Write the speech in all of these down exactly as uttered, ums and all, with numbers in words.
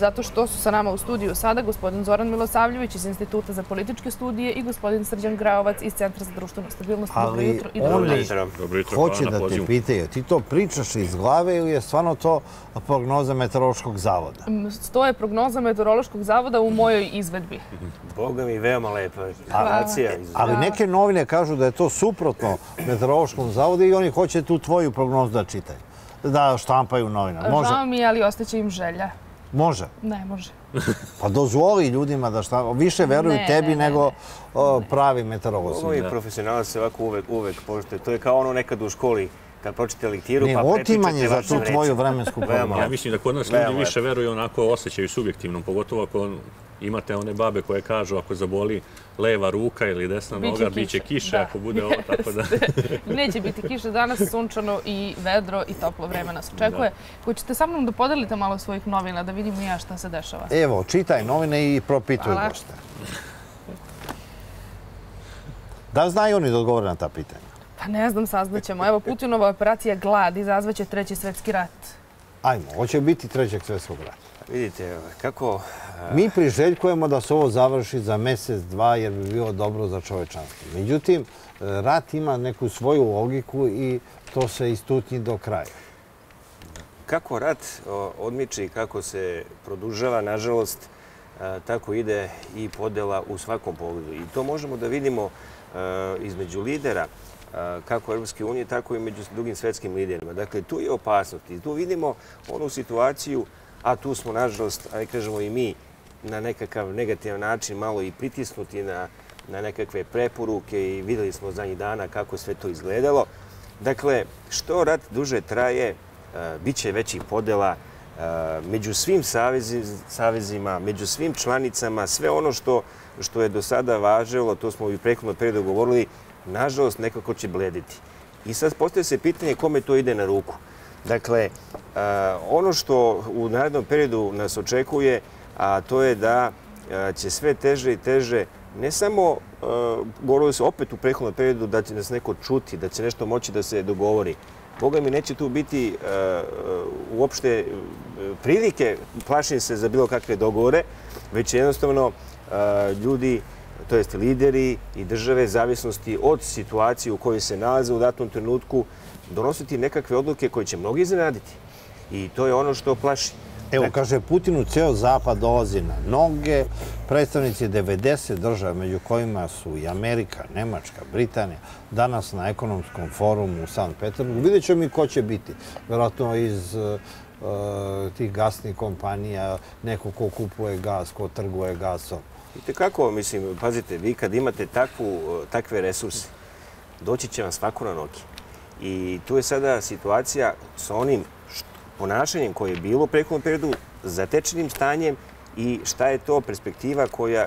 zato što su sa nama u studiju sada gospodin Zoran Milosavljević iz Instituta za političke studije i gospodin Srđan Graovac iz Centra za društvenu stabilnost. Dobro jutro i dobro jutro. Ali oni hoće da te pitaju, ti to pričaš iz glave ili je stvarno to prognoza Meteorološkog zavoda? To je prognoza Meteorološkog zavoda u mojoj izvedbi. Boga mi, veoma lepa informacija. Ali neke novine kažu da je to suprotno Meteorološkom zavodu i oni hoće tu tvoju prognozu da čitaju, da štampaju novina. Žao mi je, ali ostaće im želja. Može? Ne, može. Pa dozvoli ljudima da šta... Više veruju tebi nego pravi meteorologima. Ovo je profesionalac se ovako uvek poštuje. To je kao ono nekad u školi kad pročite lektiru pa prepičete vaše vreće. Ne, otimanje za tu tvoju vremensku prognozu. Ja mislim da kod nas ljudi više veruju onako osjećaju subjektivno, pogotovo ako imate one babe koje kažu ako zaboli leva ruka ili desna noga, biće kiše ako bude ovo, tako da... Neće biti kiše, danas je sunčano i vedro i toplo vreme nas očekuje. Hoćete sa mnom da podelite malo svojih novina, da vidim i ja šta se dešava? Evo, čitaj novine i propituj goste. Da znaju oni da odgovore na ta pitanja? Pa ne znam, saznaćemo. Evo, Putinova operacija Glad izazvaće Treći svjetski rat. Ajmo, hoće biti Trećeg svjetskog rata. Vidite, kako... Mi priželjkujemo da se ovo završi za mesec, dva, jer bi bilo dobro za čovečanstvo. Međutim, rat ima neku svoju logiku i to se istutnji do kraja. Kako rat odmiče i kako se produžava, nažalost, tako ide i podela u svakom pogledu. I to možemo da vidimo između lidera, kako Evropske unije, tako i među drugim svetskim liderima. Dakle, tu je opasnost i tu vidimo onu situaciju, a tu smo, nažalost, ali kažemo i mi, na nekakav negativan način malo i pritisnuti na, na nekakve preporuke i videli smo zadnjih dana kako sve to izgledalo. Dakle, što rat duže traje, bit će većih podela među svim savezi, savezima, među svim članicama, sve ono što, što je do sada važilo, to smo i prethodno periodu govorili, nažalost, nekako će blediti. I sad postoje se pitanje kome to ide na ruku. Dakle, ono što u narednom periodu nas očekuje, a to je da će sve teže i teže, ne samo, govorili se opet u prethodnom periodu, da će nas neko čuti, da će nešto moći da se dogovori. Boga mi, neće tu biti uopšte prilike, plašim se za bilo kakve dogovore, već jednostavno ljudi, to jest lideri i države, zavisnosti od situacije u kojoj se nalaze u datnom trenutku, donositi nekakve odluke koje će mnogi iznenaditi. I to je ono što plaši. Evo, kaže, Putinu ceo zapad dolazi na noge. Predstavnici devedeset država, među kojima su i Amerika, Nemačka, Britanija, danas na ekonomskom forumu u Sankt Peterburgu. Vidjet ćemo i ko će biti. Vjerojatno iz tih gasnih kompanija, neko ko kupuje gas, ko trguje gasom. Vidite kako, mislim, pazite, vi kad imate takve resurse, doći će vam svako na noge. I tu je sada situacija sa onim ponašanjem koje je bilo u prethodnom periodu, zatečenim stanjem i šta je to perspektiva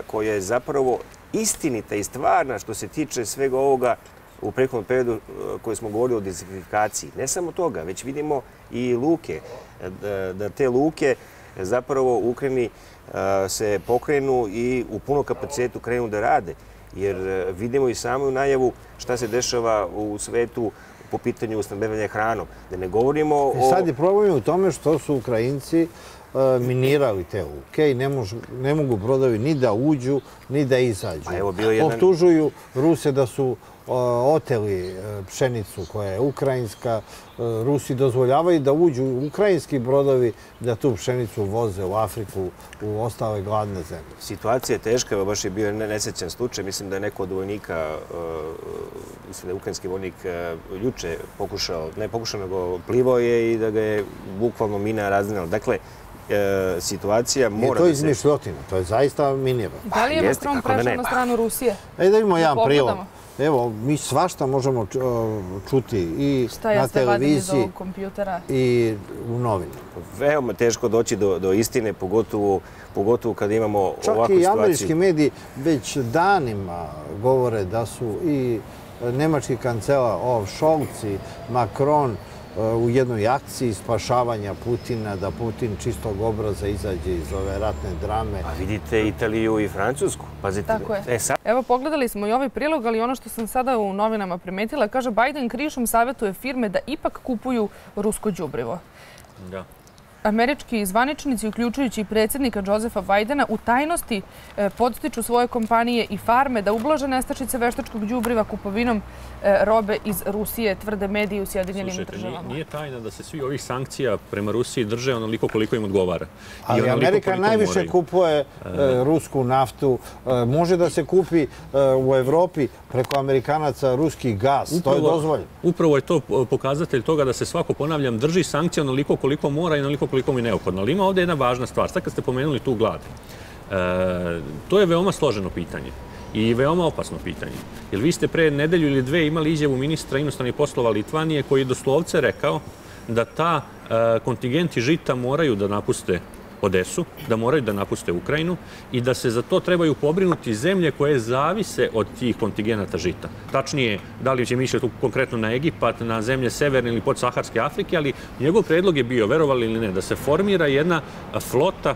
koja je zapravo istinita i stvarna što se tiče svega ovoga u prethodnom periodu koji smo govorili o diversifikaciji. Ne samo toga, već vidimo i luke, da te luke zapravo u Ukrajini se pokrenu i u punom kapacitetu krenu da rade. Jer vidimo i samu najavu šta se dešava u svetu po pitanju snabdevanja hranom. Da ne govorimo o... Sad je problem u tome što su Ukrajinci minirali te luke i ne mogu brodovi ni da uđu, ni da izađu. Optužuju Ruse da su oteli pšenicu koja je ukrajinska. Rusi dozvoljavaju da uđu ukrajinski brodovi da tu pšenicu voze u Afriku, u ostale gladne zemlje. Situacija je teška, baš je bio nesrećan slučaj. Mislim da je neko od vojnika, mislim da je ukrajinski vojnik juče pokušao, ne pokušao, nego plivao je i da ga je bukvalno mina raznela. Dakle, situacija mora... Nije to izmišljotina, to je zaista minirano. Da li je Makron prešao na stranu Rusije? Ej, da imamo jedan prilog. Evo, mi svašta možemo čuti i na televiziji i u novinama. Veoma teško doći do istine, pogotovo kada imamo ovakvu situaciju. Čak i američki mediji već danima govore da su i nemački kancelar Olaf Solc i Makron u jednoj akciji spašavanja Putina, da Putin čistog obraza izađe iz ove ratne drame. A vidite Italiju i Francusku. Pazite. Tako je. Evo, pogledali smo i ovaj prilog, ali ono što sam sada u novinama primetila, kaže Biden krišom savjetuje firme da ipak kupuju rusko đubrivo. Da. Američki zvaničnici, uključujući predsjednika Josefa Bidena, u tajnosti podstiču svoje kompanije i farme da ublaže nestašice veštačkog đubriva kupovinom robe iz Rusije, tvrde mediji u Sjedinjenim državama. Slušajte, nije tajna da se svi ovih sankcija prema Rusiji drže onoliko koliko im odgovara. Ali Amerika najviše kupuje rusku naftu. Može da se kupi u Evropi preko Amerikanaca ruski gaz. To je dozvoljeno. Upravo je to pokazatelj toga da se svako, ponavljam, drži sankcija onoliko koliko mora i onoliko koliko mi je neophodno. Ali ima ovdje jedna važna stvar. Sad kad ste pomenuli tu glad, to je veoma složeno pitanje i veoma opasno pitanje. Jer vi ste pre nedelju ili dve imali izjavu ministra inostranih poslova Litvanije koji je doslovce rekao da ta kontingenti žita moraju da napuste Odesu, da moraju da napuste Ukrajinu i da se za to trebaju pobrinuti zemlje koje zavise od tih kontingenata žita. Tačnije, da li će misliti konkretno na Egipat, na zemlje Severne ili podsaharske Afrike, ali njegov predlog je bio, verovali ili ne, da se formira jedna flota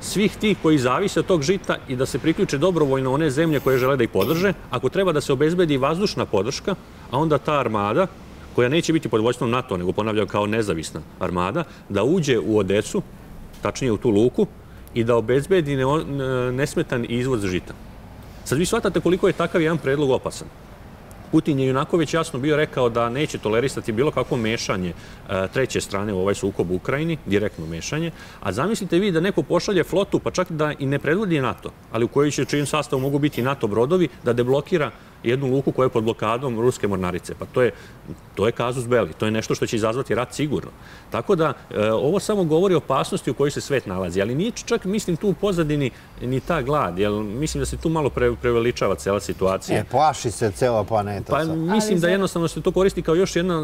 svih tih koji zavise od tog žita i da se priključe dobrovoljno one zemlje koje žele da ih podrže. Ako treba da se obezbedi vazdušna podrška, a onda ta armada, koja neće biti pod vođstvom NATO, nego ponavljam kao nezavisna armada, da uđe u Odesu, tačnije u tu luku, i da obezbedi nesmetan izvoz žita. Sad vi shvatate koliko je takav jedan predlog opasan. Putin je onako već jasno bio rekao da neće tolerisati bilo kakvo mešanje treće strane u ovaj sukob u Ukrajini, direktno mešanje, a zamislite vi da neko pošalje flotu, pa čak da i ne predvodi NATO, ali u kojoj će čim sastavu mogu biti NATO brodovi, da deblokira jednu luku koja je pod blokadom ruske mornarice. Pa to je, to je kazus belli, to je nešto što će izazvati rat sigurno. Tako da e, ovo samo govori o opasnosti u kojoj se svet nalazi, ali nije čak, mislim, tu u pozadini ni ta glad, jer mislim da se tu malo pre, preveličava cela situacija. E, plaši se cela planeta. Pa sam. Mislim ali da jednostavno se to koristi kao još jedna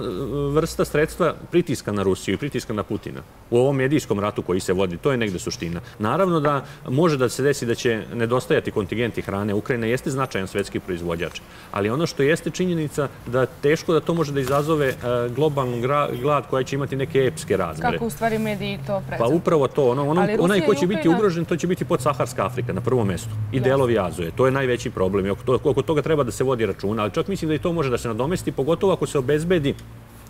vrsta sredstva pritiska na Rusiju i pritiska na Putina u ovom medijskom ratu koji se vodi. To je negde suština. Naravno da može da se desi da će nedostajati kontingenti hrane. Ukrajina jeste značajan svetski proizvođač. Ali ono što jeste činjenica da teško da to može da izazove globalnu glad koja će imati neke epske razmere. Kako u stvari mediji to predstavljaju? Pa upravo to. Onaj ko će biti ugrožen, to će biti podsaharska Afrika na prvom mestu i delovi Azije. To je najveći problem i oko toga treba da se vodi računa. Ali čak mislim da i to može da se nadomesti, pogotovo ako se obezbedi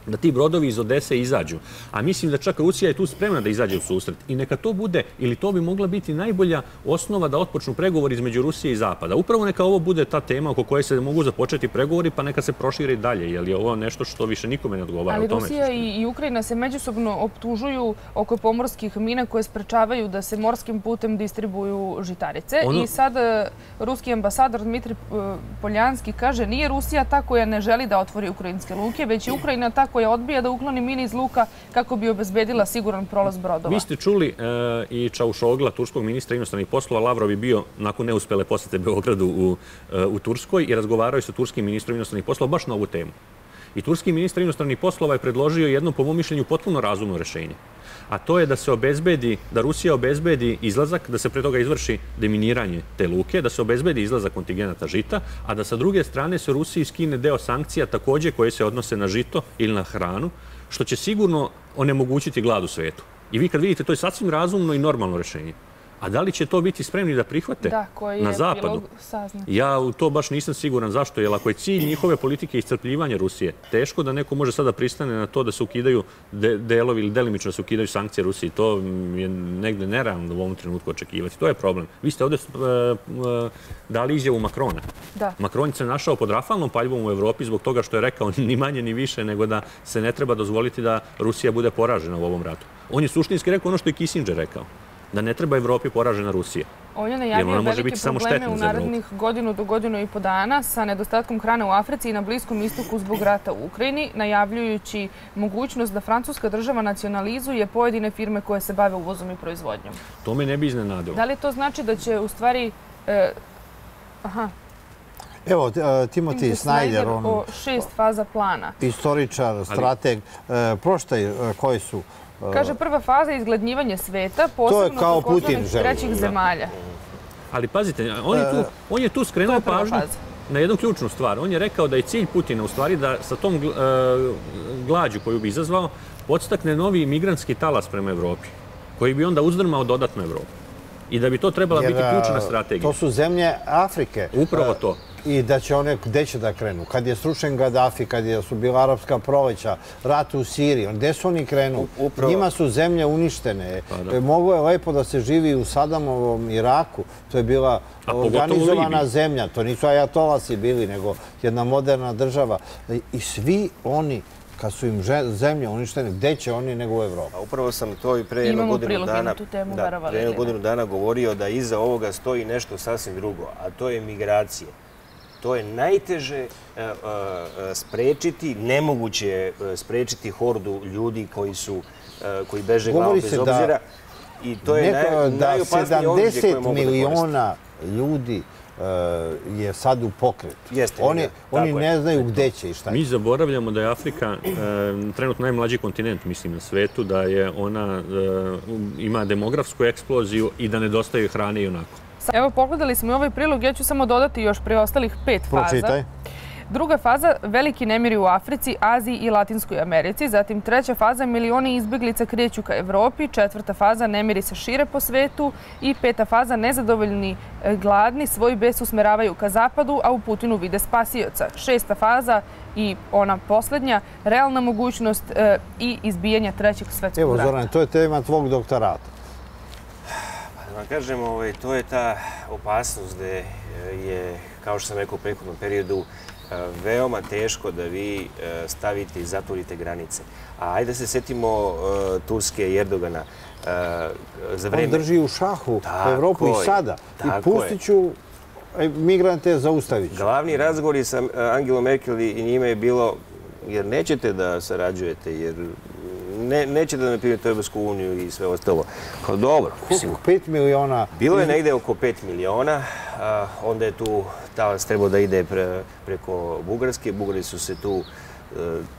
da ti brodovi iz Odese izađu. A mislim da čak Rusija je tu spremna da izađe u susret. I neka to bude, ili to bi mogla biti najbolja osnova da otpočnu pregovori između Rusije i Zapada. Upravo neka ovo bude ta tema oko koje se mogu započeti pregovori, pa neka se prošire i dalje, jer je ovo nešto što više nikome ne odgovara. Ali Rusija i Ukrajina se međusobno optužuju oko pomorskih mina koje sprečavaju da se morskim putem distribuju žitarice. I sad ruski ambasador Dmitri Poljanski kaže nije Rusija ta koja ne želi da otvori ukrajinske luke, već je Ukrajina ta koja odbija da ukloni mine iz luka kako bi obezbedila siguran prolaz brodova. Vi ste čuli i Čaušogla, turskog ministra inostranih poslova. Lavrov je bio nakon neuspele posete Beogradu u Turskoj i razgovarao je sa turskim ministrom inostranih poslova baš na ovu temu. I turski ministar inostranih poslova je predložio jedno, po mom mišljenju, potpuno razumno rešenje. A to je da se obezbedi, da Rusija obezbedi izlazak, da se pre toga izvrši deminiranje te luke, da se obezbedi izlazak kontingenata žita, a da sa druge strane se Rusiji skine deo sankcija takođe koje se odnose na žito ili na hranu, što će sigurno onemogućiti glad u svetu. I vi kad vidite, to je sasvim razumno i normalno rešenje. A da li će to biti spremni da prihvate na Zapadu? Ja u to baš nisam siguran zašto, jer ako je cilj njihove politike iscrpljivanje Rusije, teško da neko može sada pristane na to da se ukidaju delovi ili delimično da se ukidaju sankcije Rusiji. To je negde nerealno u ovom trenutku očekivati. To je problem. Vi ste ovdje dali izjavu Makrona. Makron se našao pod rafalnom paljbom u Evropi zbog toga što je rekao ni manje ni više nego da se ne treba dozvoliti da Rusija bude poražena u ovom ratu. On je suštinski rekao ono što je Kissinger rekao, da ne treba Evropi poražena Rusija. On je najavio velike probleme u narednih godinu do godinu i po dana sa nedostatkom hrane u Africi i na Bliskom istoku zbog rata u Ukrajini, najavljujući mogućnost da francuska država nacionalizuje pojedine firme koje se bave uvozom i proizvodnjom. To me ne bi iznenadilo. Da li to znači da će u stvari... Aha... Evo, Timoti Snajder, on šest faza plana. Istoričar, strateg, proštaj koji su... Kaže, prva faza je izgladnjivanje sveta, posebno takozvanih trećih zemalja. Ali pazite, on je tu skrenuo pažnju na jednu ključnu stvar. On je rekao da je cilj Putina u stvari da sa tom glađu koju bi izazvao podstakne novi migrantski talas prema Evropi, koji bi onda uzdrmao dodatno Evropu. I da bi to trebala biti ključna strategija. To su zemlje Afrike. Upravo to. i da će one, gde će da krenu? Kad je srušen Gaddafi, kad su bila arapska proleća, rat u Siriji, gde su oni krenu? Njima su zemlje uništene. Moglo je lepo da se živi u Sadamovom Iraku. To je bila organizovana zemlja. To nisu ajatolasi bili, nego jedna moderna država. I svi oni, kad su im zemlje uništene, gde će oni nego u Evropi? Upravo sam to i pre jednu godinu dana, da, pre jednu godinu dana govorio da iza ovoga stoji nešto sasvim drugo, a to je migracije. To je najteže sprečiti, nemoguće je sprečiti hordu ljudi koji su, koji beže glavom bez obzira. I to je najopasniji oružje koje mogu da koriste. sedamdeset miliona ljudi je sad u pokretu. Oni ne znaju gde će i šta je. Mi zaboravljamo da je Afrika trenutno najmlađi kontinent, mislim, na svetu, da ona ima demografsku eksploziju i da nedostaje hrane i onako. Evo, pogledali smo i ovaj prilog. Ja ću samo dodati još preostalih pet faza. Pročitaj. Druga faza, veliki nemiri u Africi, Aziji i Latinskoj Americi. Zatim treća faza, milioni izbeglica kreću ka Evropi. Četvrta faza, nemiri se šire po svetu. I peta faza, nezadovoljni gladni svoj bes usmeravaju ka zapadu, a u Putinu vide spasioca. Šesta faza i ona posljednja, realna mogućnost i izbijanja trećeg svetskog rata. Evo, Zoran, to je tema tvog doktorata. Da vam kažem, to je ta opasnost gde je, kao što sam rekao u prethodnom periodu, veoma teško da vi stavite i zatvorite granice. A ajde se setimo Turske i Erdogana. On drži u šahu Evropu i sada. I Pustiću migrante zaustaviću. Glavni razgovori sa Angelom Merkel i njima je bilo jer nećete da sarađujete, jer nećete da me primite u Evropsku uniju i sve ostalo. Kao dobro. pet miliona. Bilo je negde oko pet miliona. Onda je tu talac trebao da ide preko Bugarske. Bugari su se tu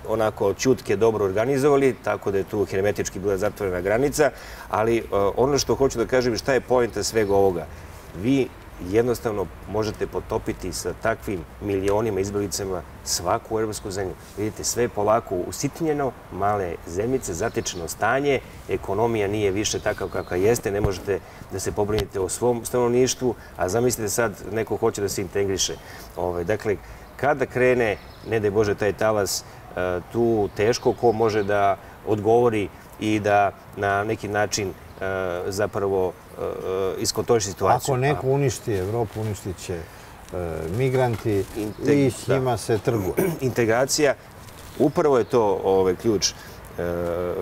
onako ćutke dobro organizovali, tako da je tu hermetički bila zatvorena granica. Ali ono što hoću da kažem, šta je poenta svega ovoga? Vi jednostavno možete potopiti sa takvim milionima izbjeglicama svaku evropsku zemlju. Vidite, sve je polako usitnjeno, male zemljice, zatečeno stanje, ekonomija nije više takav kakva jeste, ne možete da se pobrinite o svom stanovništvu, a zamislite sad, neko hoće da se integriše. Dakle, kada krene, ne daj Bože, taj talas, tu teško ko može da odgovori i da na neki način zapravo iskontroliše situaciju. Ako neko uništi Evropu, uništit će migranti i s njima se trguje. Integracija, upravo je to ključ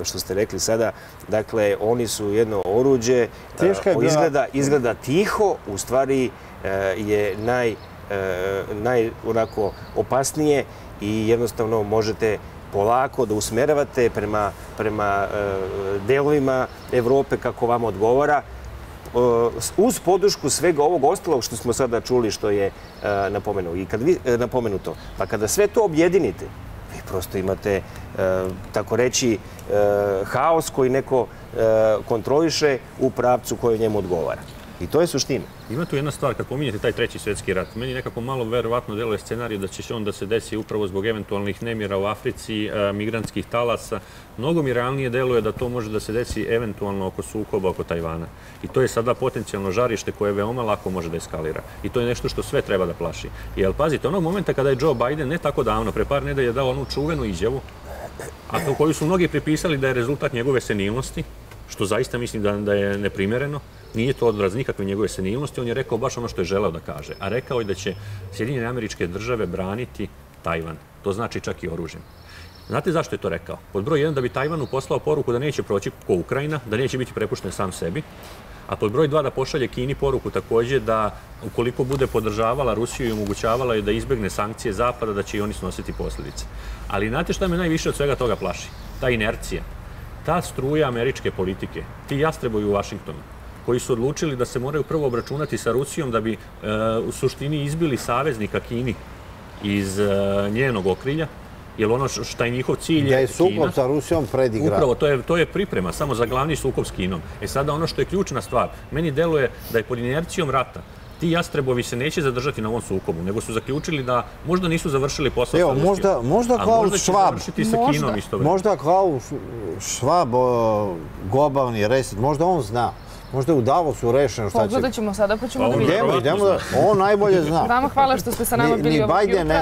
što ste rekli sada. Dakle, oni su jedno oruđe, izgleda tiho, u stvari je najopasnije i jednostavno možete polako da usmeravate prema delovima Evrope kako vam odgovara, uz podušku svega ovog ostalog što smo sada čuli, što je napomenuto. Pa kada sve to objedinite, vi prosto imate, tako reći, haos koji neko kontroliše u pravcu koji njemu odgovara. I to je suština. Ima tu jedna stvar, kad pominjete taj treći svjetski rat, meni nekako malo verovatno deluje scenarij da će se on da se desi upravo zbog eventualnih nemira u Africi, migrantskih talasa. Mnogo mi realnije deluje da to može da se desi eventualno oko sukoba, oko Tajvana. I to je sada potencijalno žarište koje veoma lako može da eskalira. I to je nešto što sve treba da plaši. Jer pazite, onog momenta kada je Joe Biden, ne tako davno, pre par nedelja dao onu čuvenu izjavu, a to koju su mnogi pripisali da je rezultat njegove senilnosti, što zaista mislim da je neprimereno. Nije to odraz nikakve njegove senilnosti, on je rekao baš ono što je želeo da kaže. A rekao je da će Sjedinjene Američke Države braniti Tajvan. To znači čak i oružjem. Znate zašto je to rekao? Pod broj jedan, da bi Tajvanu poslao poruku da neće proći ko Ukrajina, da neće biti prepušten sam sebi. A pod broj dva, da pošalje Kini poruku takođe da ukoliko bude podržavala Rusiju i omogućavala joj da izbegne sankcije Zapada, da će i oni snositi posljedice. Ali znate šta me najviše od svega toga plaši? Ta inercija, ta struja američke politike, ti jastrebovi u Vašingtonu, koji su odlučili da se moraju prvo obračunati sa Rusijom da bi u suštini izbili saveznika Kini iz njenog okrilja, jer ono što je njihov cilj je Kina. Da je sukob sa Rusijom predigra. Upravo, to je priprema samo za glavni sukob s Kinom. E sada ono što je ključna stvar, meni deluje da je pod inercijom rata ti jastrebovi se neće zadržati na ovom sukobu, nego su zaključili da možda nisu završili posao sa Rusijom. Možda Klaus Schwab, možda Klaus Schwab, globalni reset, možda on zna Možda je u Davosu rešeno šta će... Pogledat ćemo sada, pa ćemo da vidimo. Idemo, idemo, on najbolje zna. Vama hvala što ste sa nama bili ovog jutra.